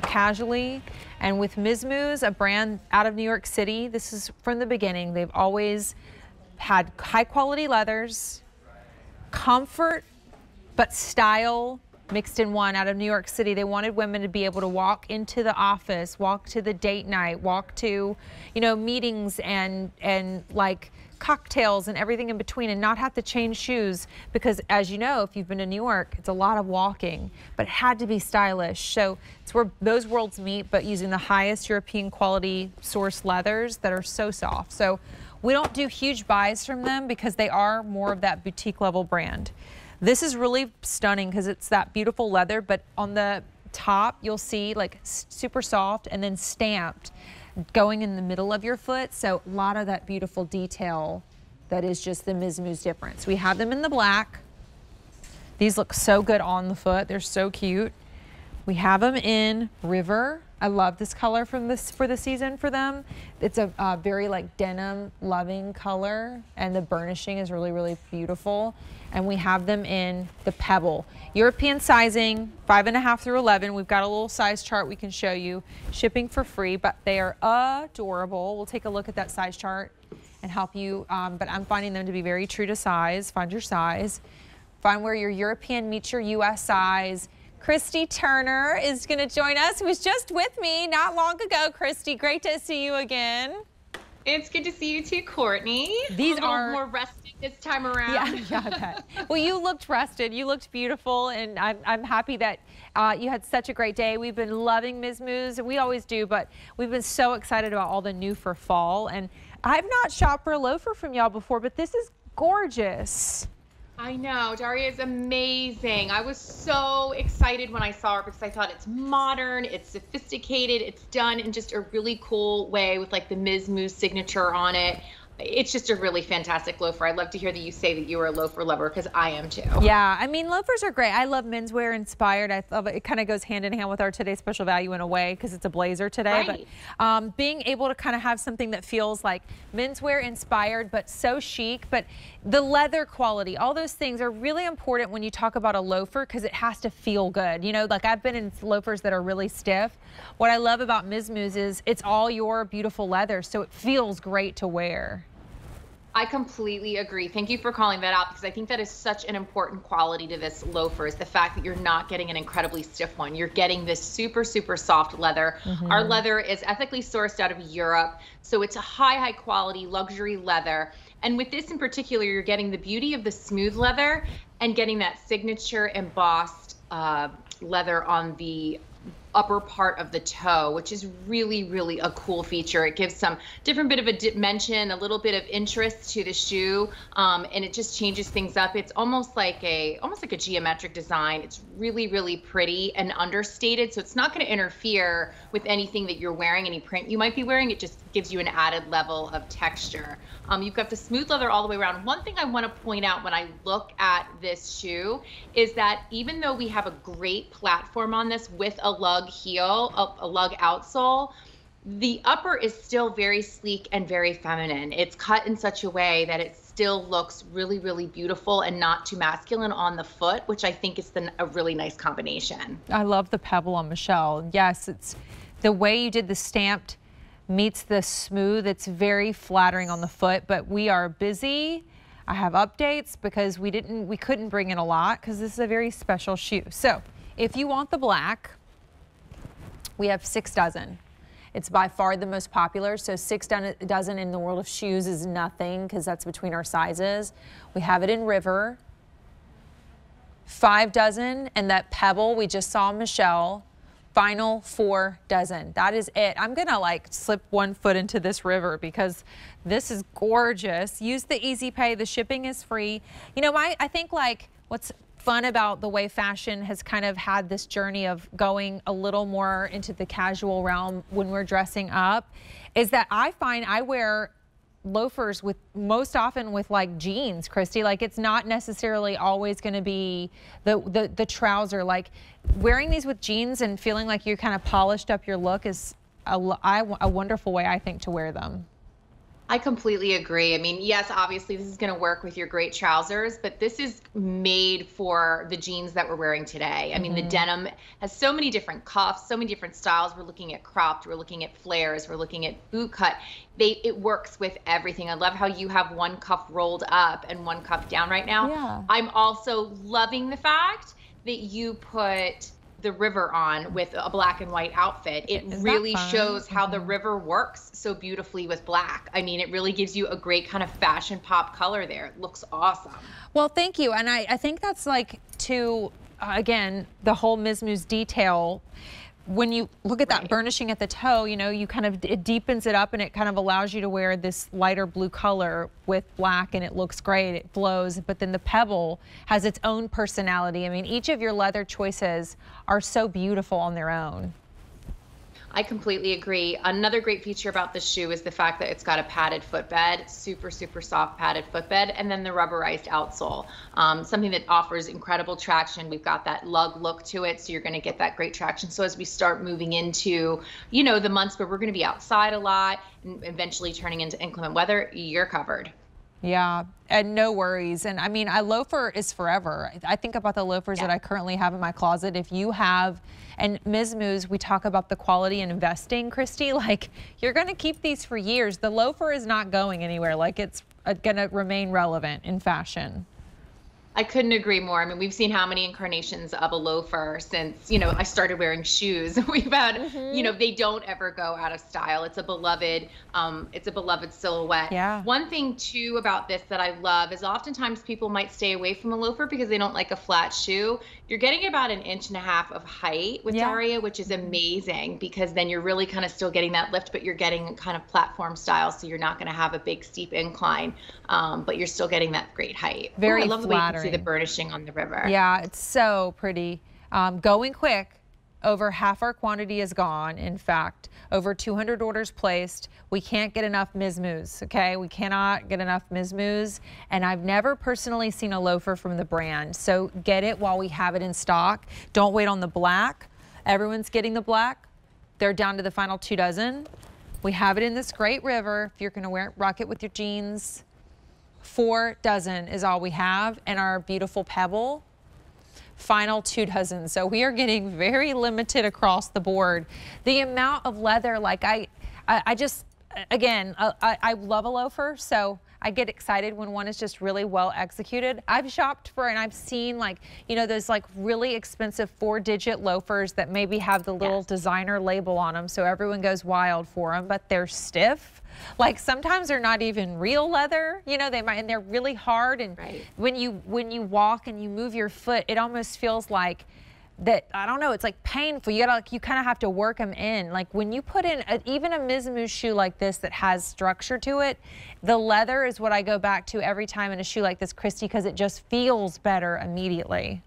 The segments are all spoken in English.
casually. And with Miz Mooz, a brand out of New York City, this is from the beginning. They've always had high-quality leathers, comfort, but style mixed in one out of New York City. They wanted women to be able to walk into the office, walk to the date night, walk to, you know, meetings and like cocktails and everything in between and not have to change shoes because, as you know, if you've been to New York, it's a lot of walking, but it had to be stylish. So it's where those worlds meet, but using the highest European quality source leathers that are so soft. So we don't do huge buys from them because they are more of that boutique level brand. This is really stunning because it's that beautiful leather, but on the top, you'll see like super soft and then stamped going in the middle of your foot. So a lot of that beautiful detail that is just the Miz Mooz difference. We have them in the black. These look so good on the foot. They're so cute. We have them in River. I love this color for the season for them. It's a very like denim loving color and the burnishing is really, really beautiful. And we have them in the Pebble. European sizing, 5.5 through 11. We've got a little size chart we can show you. Shipping for free, but they are adorable. We'll take a look at that size chart and help you, but I'm finding them to be very true to size. Find your size. Find where your European meets your US size. Christy Turner is going to join us, who was just with me not long ago. Christy, great to see you again. It's good to see you too, Courtney. These are more rested this time around. Yeah, well, you looked rested. You looked beautiful, and I'm happy that you had such a great day. We've been loving Miz Mooz, and we always do, but we've been so excited about all the new for fall. And I've not shopped for a loafer from y'all before, but this is gorgeous. I know, Daria is amazing. I was so excited when I saw her because I thought it's modern, it's sophisticated, it's done in just a really cool way with like the Miz Mooz signature on it. It's just a really fantastic loafer. I'd love to hear that you say that you were a loafer lover because I am too. Yeah, I mean, loafers are great. I love menswear inspired. I love it. It kind of goes hand in hand with our today's special value in a way because it's a blazer today. Right. But being able to kind of have something that feels like menswear inspired but so chic, but the leather quality, all those things are really important when you talk about a loafer because it has to feel good. You know, like I've been in loafers that are really stiff. What I love about Miz Mooz is it's all your beautiful leather, so it feels great to wear. I completely agree. Thank you for calling that out because I think that is such an important quality to this loafer is the fact that you're not getting an incredibly stiff one. You're getting this super, super soft leather. Mm-hmm. Our leather is ethically sourced out of Europe, so it's a high quality luxury leather. And with this in particular, you're getting the beauty of the smooth leather and getting that signature embossed leather on the upper part of the toe, which is really, really a cool feature. It gives some different bit of a dimension, a little bit of interest to the shoe, and it just changes things up. It's almost like a geometric design. It's really, really pretty and understated, so it's not going to interfere with anything that you're wearing, any print you might be wearing. It just gives you an added level of texture. You've got the smooth leather all the way around. One thing I want to point out when I look at this shoe is that even though we have a great platform on this with a lug heel, a lug outsole, the upper is still very sleek and very feminine. It's cut in such a way that it still looks really, really beautiful and not too masculine on the foot, which I think is a really nice combination. I love the pebble on Michelle. Yes, it's the way you did the stamped meets the smooth. It's very flattering on the foot, but we are busy. I have updates because we couldn't bring in a lot because this is a very special shoe. So if you want the black, we have 6 dozen. It's by far the most popular, so 6 dozen in the world of shoes is nothing because that's between our sizes. We have it in River, 5 dozen, and that pebble we just saw Michelle, final 4 dozen. That is it. I'm gonna like slip one foot into this river because this is gorgeous. Use the Easy Pay, the shipping is free. You know, I think like what's fun about the way fashion has kind of had this journey of going a little more into the casual realm when we're dressing up is that I find I wear loafers with most often with like jeans, Christy. Like it's not necessarily always going to be the trouser. Like wearing these with jeans and feeling like you kind of polished up your look is a wonderful way I think to wear them. I completely agree. I mean, yes, obviously this is going to work with your great trousers, but this is made for the jeans that we're wearing today. I mean, the denim has so many different cuffs, so many different styles. We're looking at cropped, we're looking at flares, we're looking at boot cut. It works with everything. I love how you have one cuff rolled up and one cuff down right now. Yeah. I'm also loving the fact that you put the river on with a black and white outfit. It really shows how the river works so beautifully with black. I mean, it really gives you a great kind of fashion pop color there. It looks awesome. Well, thank you. And I think that's like to, again, the whole Miz Mooz detail. When you look at that burnishing at the toe, you know, you kind of, it deepens it up and it kind of allows you to wear this lighter blue color with black, and it looks great, it flows. But then the pebble has its own personality. I mean, each of your leather choices are so beautiful on their own. I completely agree. Another great feature about the shoe is the fact that it's got a padded footbed, super, super soft padded footbed, and then the rubberized outsole, something that offers incredible traction. We've got that lug look to it, so you're going to get that great traction. So as we start moving into, you know, the months where we're going to be outside a lot and eventually turning into inclement weather, you're covered. Yeah, and no worries. And I mean, a loafer is forever. I think about the loafers that I currently have in my closet. If you have, and Miz Mooz, we talk about the quality and investing, Christy, like you're going to keep these for years. The loafer is not going anywhere. Like it's going to remain relevant in fashion. I couldn't agree more. I mean, we've seen how many incarnations of a loafer since, you know, I started wearing shoes. We've had, you know, they don't ever go out of style. It's a beloved silhouette. Yeah. One thing too about this that I love is oftentimes people might stay away from a loafer because they don't like a flat shoe. You're getting about 1.5 inches of height with Daria, which is amazing because then you're really kind of still getting that lift, but you're getting kind of platform style. So you're not going to have a big steep incline, but you're still getting that great height. Very flattering. See the burnishing on the river. Yeah, it's so pretty. Going quick, over half our quantity is gone. In fact, over 200 orders placed. We can't get enough Miz Mooz, okay? We cannot get enough Miz Mooz. And I've never personally seen a loafer from the brand. So get it while we have it in stock. Don't wait on the black. Everyone's getting the black. They're down to the final 2 dozen. We have it in this great river. If you're gonna wear it, rock it with your jeans. 4 dozen is all we have, and our beautiful pebble, final 2 dozen. So we are getting very limited across the board. The amount of leather, like I just, again, I love a loafer, so I get excited when one is just really well executed. I've shopped for, and I've seen, like, you know, those like really expensive 4-digit loafers that maybe have the little designer label on them, so everyone goes wild for them, but they're stiff. Like sometimes they're not even real leather, you know, they might, and they're really hard. And when you walk and you move your foot, it almost feels like that, I don't know, it's like painful. You gotta, like, you kind of have to work them in. Like when you put in even a Miz Mooz shoe like this that has structure to it, the leather is what I go back to every time in a shoe like this, Christy, because it just feels better immediately.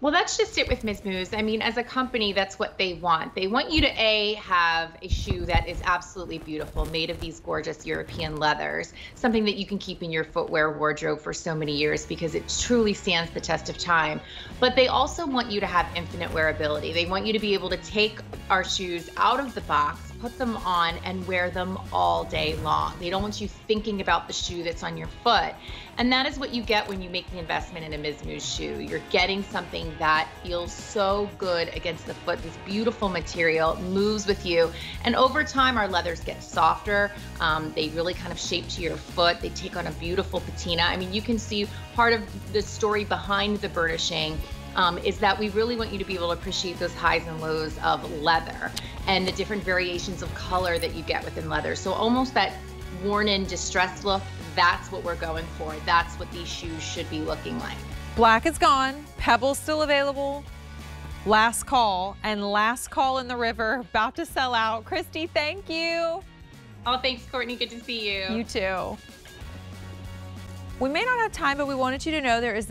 Well, that's just it with Miz Mooz. I mean, as a company, that's what they want. They want you to have a shoe that is absolutely beautiful, made of these gorgeous European leathers, something that you can keep in your footwear wardrobe for so many years because it truly stands the test of time. But they also want you to have infinite wearability. They want you to be able to take our shoes out of the box, put them on, and wear them all day long. They don't want you thinking about the shoe that's on your foot. And that is what you get when you make the investment in a Miz Mooz shoe. You're getting something that feels so good against the foot. This beautiful material moves with you. And over time, our leathers get softer. They really kind of shape to your foot. They take on a beautiful patina. I mean, you can see part of the story behind the burnishing is that we really want you to be able to appreciate those highs and lows of leather and the different variations of color that you get within leather. So almost that worn-in, distressed look, that's what we're going for. That's what these shoes should be looking like. Black is gone, pebble's still available. Last call, and last call in the river, about to sell out. Christy, thank you. Oh, thanks, Courtney, good to see you. You too. We may not have time, but we wanted you to know there is